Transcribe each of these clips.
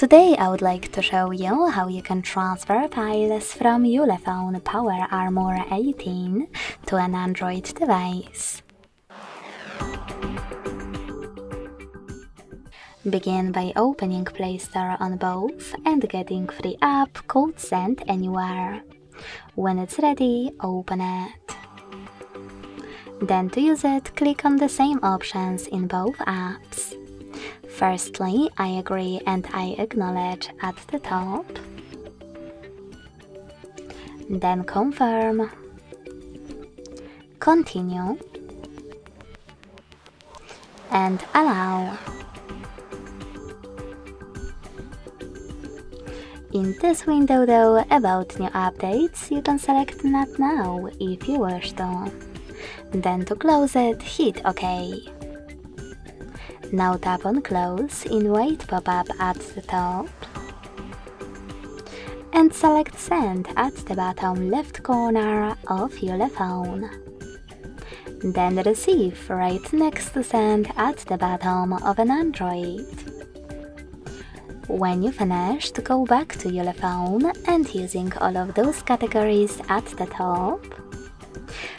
Today I would like to show you how you can transfer files from Ulefone Power Armor 18 to an Android device. Begin by opening Play Store on both and getting free app called Send Anywhere. When it's ready, open it. Then to use it, click on the same options in both apps. Firstly, I agree and I acknowledge at the top. Then confirm. Continue. And allow. In this window though, about new updates, you can select not now if you wish to. Then to close it, hit OK. Now tap on close in white pop-up at the top and select send at the bottom left corner of Ulefone. Then receive right next to send at the bottom of an Android. When you finished, go back to Ulefone and using all of those categories at the top,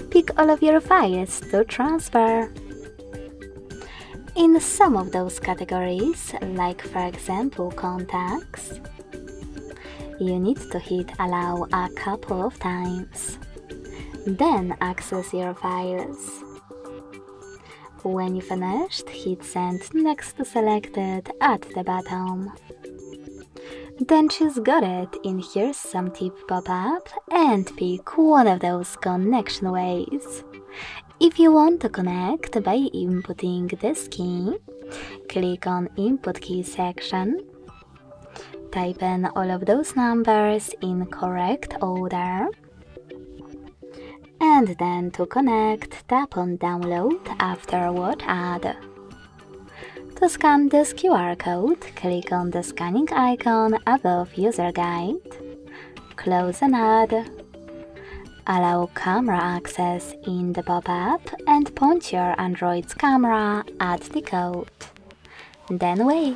pick all of your files to transfer. In some of those categories, like for example contacts, you need to hit allow a couple of times, then access your files. When you finished, hit send next to selected at the bottom. Then choose got it in here's some tip pop-up and pick one of those connection ways. If you want to connect by inputting this key, click on input key section, type in all of those numbers in correct order, and then to connect, tap on download afterward add. To scan this QR code, click on the scanning icon above user guide, close and add, allow camera access in the pop-up and point your Android's camera at the code, then wait.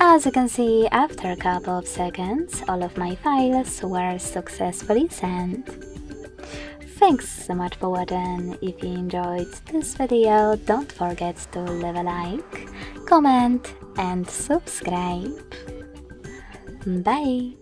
As you can see, after a couple of seconds, all of my files were successfully sent. Thanks so much for watching. If you enjoyed this video, don't forget to leave a like, comment and subscribe. Bye!